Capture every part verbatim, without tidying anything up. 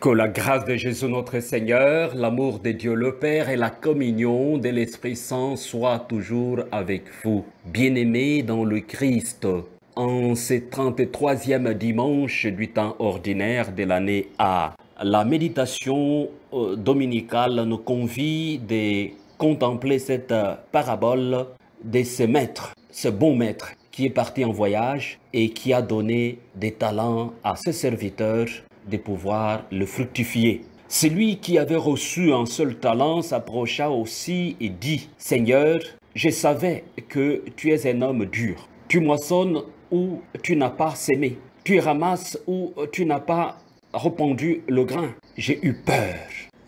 Que la grâce de Jésus notre Seigneur, l'amour de Dieu le Père et la communion de l'Esprit Saint soient toujours avec vous. Bien-aimés dans le Christ, en ce trente-troisième dimanche du temps ordinaire de l'année A, la méditation dominicale nous convie de contempler cette parabole de ce maître, ce bon maître qui est parti en voyage et qui a donné des talents à ses serviteurs de pouvoir le fructifier. Celui qui avait reçu un seul talent s'approcha aussi et dit, « Seigneur, je savais que tu es un homme dur. Tu moissonnes où tu n'as pas semé. Tu ramasses où tu n'as pas répandu le grain. J'ai eu peur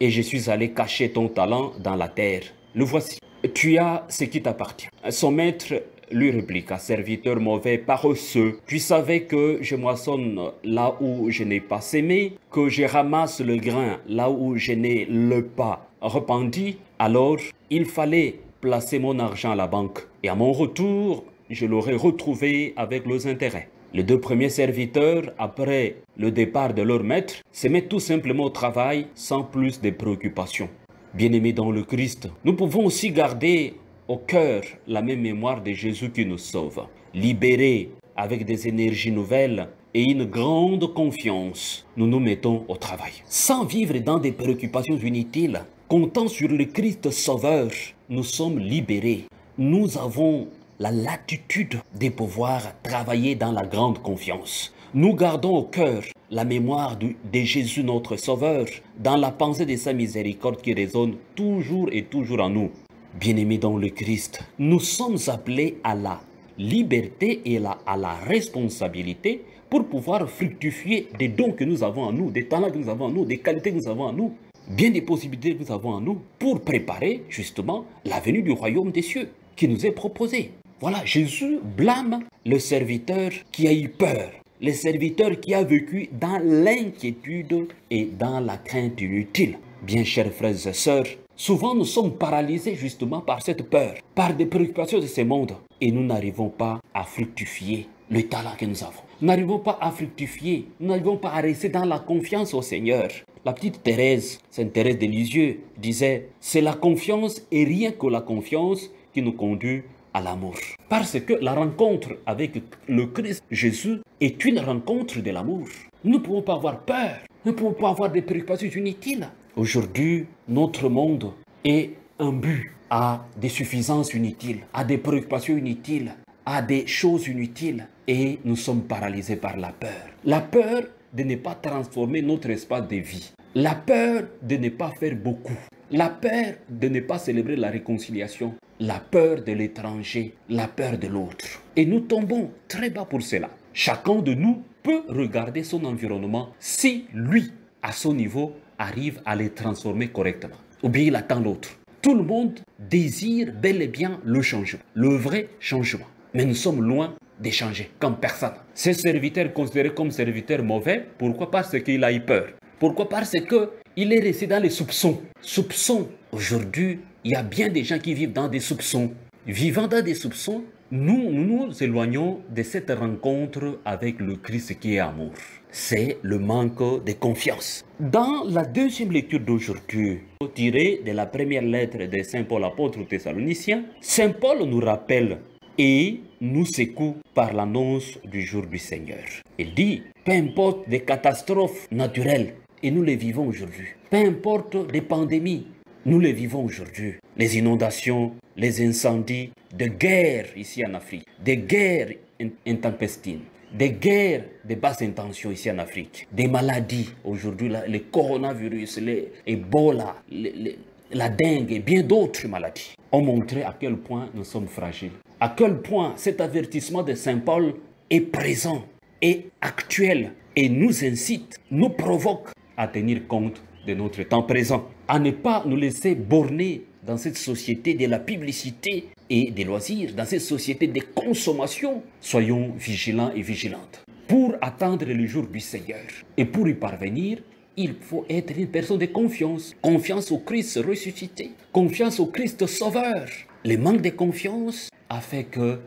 et je suis allé cacher ton talent dans la terre. Le voici. Tu as ce qui t'appartient. » Son maître lui répliqua, « Serviteur mauvais, paresseux, tu savais que je moissonne là où je n'ai pas semé, que je ramasse le grain là où je n'ai le pas repenti. Alors, il fallait placer mon argent à la banque, et à mon retour, je l'aurais retrouvé avec les intérêts. » Les deux premiers serviteurs, après le départ de leur maître, se mettent tout simplement au travail sans plus de préoccupations. Bien-aimés dans le Christ, nous pouvons aussi garder au cœur la même mémoire de Jésus qui nous sauve, libérés avec des énergies nouvelles et une grande confiance, nous nous mettons au travail. Sans vivre dans des préoccupations inutiles, comptant sur le Christ Sauveur, nous sommes libérés. Nous avons la latitude de pouvoir travailler dans la grande confiance. Nous gardons au cœur la mémoire de, de Jésus notre Sauveur, dans la pensée de sa miséricorde qui résonne toujours et toujours en nous. Bien-aimés dans le Christ, nous sommes appelés à la liberté et à la responsabilité pour pouvoir fructifier des dons que nous avons en nous, des talents que nous avons en nous, des qualités que nous avons en nous, bien des possibilités que nous avons en nous pour préparer justement la venue du royaume des cieux qui nous est proposé. Voilà, Jésus blâme le serviteur qui a eu peur, le serviteur qui a vécu dans l'inquiétude et dans la crainte inutile. Bien chers frères et sœurs, souvent nous sommes paralysés justement par cette peur, par des préoccupations de ce monde. Et nous n'arrivons pas à fructifier le talent que nous avons. Nous n'arrivons pas à fructifier, nous n'arrivons pas à rester dans la confiance au Seigneur. La petite Thérèse, Sainte Thérèse de Lisieux, disait « C'est la confiance et rien que la confiance qui nous conduit à l'amour. » Parce que la rencontre avec le Christ Jésus est une rencontre de l'amour. Nous ne pouvons pas avoir peur, nous ne pouvons pas avoir des préoccupations inutiles. Aujourd'hui, notre monde est imbu à des suffisances inutiles, à des préoccupations inutiles, à des choses inutiles. Et nous sommes paralysés par la peur. La peur de ne pas transformer notre espace de vie. La peur de ne pas faire beaucoup. La peur de ne pas célébrer la réconciliation. La peur de l'étranger. La peur de l'autre. Et nous tombons très bas pour cela. Chacun de nous peut regarder son environnement si lui, à son niveau, arrive à les transformer correctement. Ou bien il attend l'autre. Tout le monde désire bel et bien le changement, le vrai changement. Mais nous sommes loin d'échanger comme personne. Ces serviteurs considérés comme serviteurs mauvais, pourquoi? Parce qu'il a eu peur. Pourquoi? Parce qu'il est resté dans les soupçons. Soupçons. Aujourd'hui, il y a bien des gens qui vivent dans des soupçons. Vivant dans des soupçons, nous nous, nous éloignons de cette rencontre avec le Christ qui est amour. C'est le manque de confiance. Dans la deuxième lecture d'aujourd'hui, tirée de la première lettre de Saint Paul apôtre aux Thessaloniciens, Saint Paul nous rappelle et nous secoue par l'annonce du jour du Seigneur. Il dit, peu importe les catastrophes naturelles, et nous les vivons aujourd'hui. Peu importe les pandémies, nous les vivons aujourd'hui. Les inondations, les incendies, des guerres ici en Afrique, des guerres intempestives, des guerres de basse intention ici en Afrique, des maladies aujourd'hui, le coronavirus, l'Ebola, la dengue et bien d'autres maladies ont montré à quel point nous sommes fragiles, à quel point cet avertissement de Saint Paul est présent et actuel et nous incite, nous provoque à tenir compte de notre temps présent, à ne pas nous laisser borner dans cette société de la publicité et des loisirs, dans cette société de consommation. Soyons vigilants et vigilantes. Pour attendre le jour du Seigneur et pour y parvenir, il faut être une personne de confiance. Confiance au Christ ressuscité, confiance au Christ Sauveur. Le manque de confiance a fait que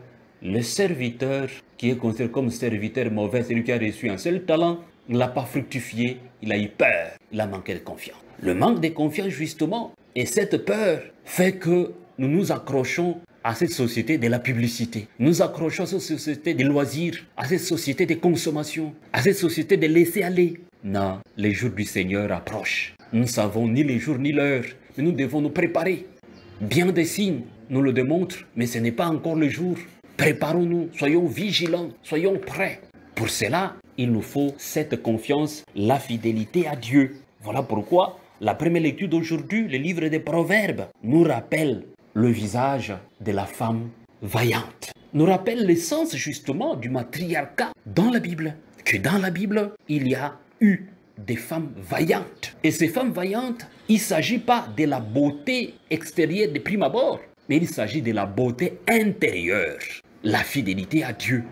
le serviteur qui est considéré comme serviteur mauvais, celui qui a reçu un seul talent, il n'a pas fructifié, il a eu peur, il a manqué de confiance. Le manque de confiance justement, et cette peur fait que nous nous accrochons à cette société de la publicité. Nous accrochons à cette société des loisirs, à cette société de consommation, à cette société de laisser aller. Non, les jours du Seigneur approchent. Nous ne savons ni les jours ni l'heure, mais nous devons nous préparer. Bien des signes nous le démontrent, mais ce n'est pas encore le jour. Préparons-nous, soyons vigilants, soyons prêts. Pour cela, il nous faut cette confiance, la fidélité à Dieu. Voilà pourquoi la première lecture d'aujourd'hui, le livre des Proverbes, nous rappelle le visage de la femme vaillante, nous rappelle l'essence justement du matriarcat dans la Bible. Que dans la Bible, il y a eu des femmes vaillantes. Et ces femmes vaillantes, il ne s'agit pas de la beauté extérieure de prime abord, mais il s'agit de la beauté intérieure, la fidélité à Dieu.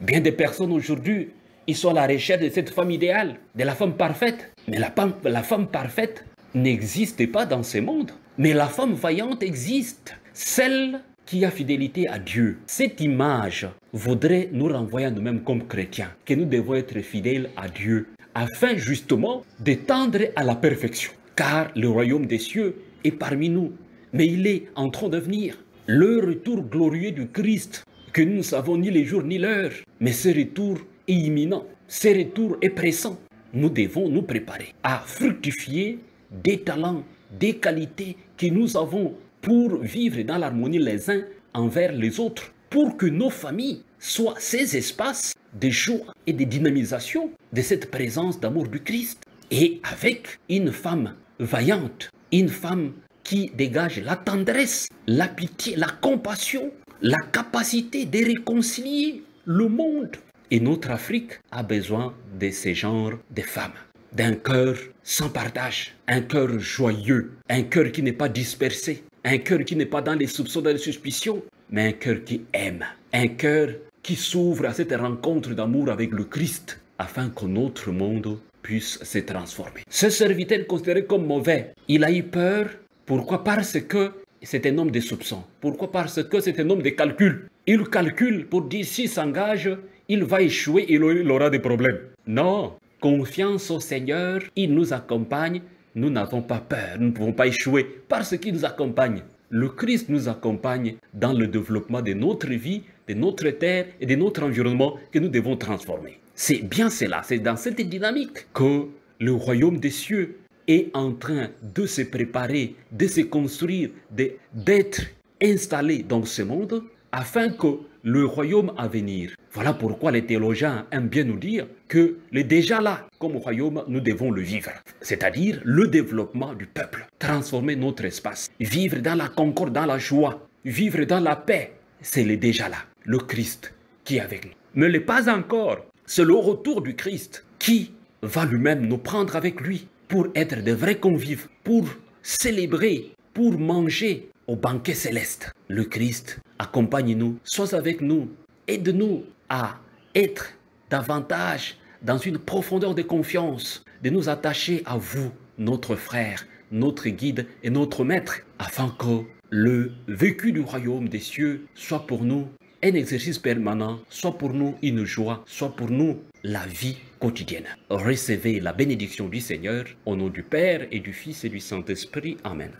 Bien des personnes aujourd'hui, ils sont à la recherche de cette femme idéale, de la femme parfaite. Mais la femme, la femme parfaite n'existe pas dans ce monde. Mais la femme vaillante existe, celle qui a fidélité à Dieu. Cette image voudrait nous renvoyer à nous-mêmes comme chrétiens, que nous devons être fidèles à Dieu, afin justement d'étendre à la perfection. Car le royaume des cieux est parmi nous, mais il est en train de venir. Le retour glorieux du Christ, que nous ne savons ni les jours ni l'heure, mais ce retour est imminent, ce retour est pressant. Nous devons nous préparer à fructifier des talents, des qualités que nous avons pour vivre dans l'harmonie les uns envers les autres, pour que nos familles soient ces espaces de joie et de dynamisation de cette présence d'amour du Christ. Et avec une femme vaillante, une femme qui dégage la tendresse, la pitié, la compassion, la capacité de réconcilier le monde. Et notre Afrique a besoin de ce genre de femmes, d'un cœur sans partage, un cœur joyeux, un cœur qui n'est pas dispersé, un cœur qui n'est pas dans les soupçons, dans les suspicions, mais un cœur qui aime, un cœur qui s'ouvre à cette rencontre d'amour avec le Christ, afin que notre monde puisse se transformer. Ce serviteur considéré comme mauvais, il a eu peur. Pourquoi? Parce que c'est un homme de soupçons. Pourquoi? Parce que c'est un homme de calcul. Il calcule pour dire s'il s'engage, il va échouer et il aura des problèmes. Non! Confiance au Seigneur, il nous accompagne, nous n'avons pas peur, nous ne pouvons pas échouer parce qu'il nous accompagne. Le Christ nous accompagne dans le développement de notre vie, de notre terre et de notre environnement que nous devons transformer. C'est bien cela, c'est dans cette dynamique que le royaume des cieux est en train de se préparer, de se construire, d'être installé dans ce monde afin que le royaume à venir. Voilà pourquoi les théologiens aiment bien nous dire que le déjà là, comme royaume, nous devons le vivre. C'est-à-dire le développement du peuple, transformer notre espace, vivre dans la concorde, dans la joie, vivre dans la paix. C'est le déjà là, le Christ qui est avec nous. Mais le pas encore, c'est le retour du Christ qui va lui-même nous prendre avec lui pour être de vrais convives, pour célébrer, pour manger au banquet céleste. Le Christ, accompagne-nous, sois avec nous, aide-nous à être davantage dans une profondeur de confiance, de nous attacher à vous, notre frère, notre guide et notre maître, afin que le vécu du royaume des cieux soit pour nous un exercice permanent, soit pour nous une joie, soit pour nous la vie quotidienne. Recevez la bénédiction du Seigneur, au nom du Père et du Fils et du Saint-Esprit. Amen.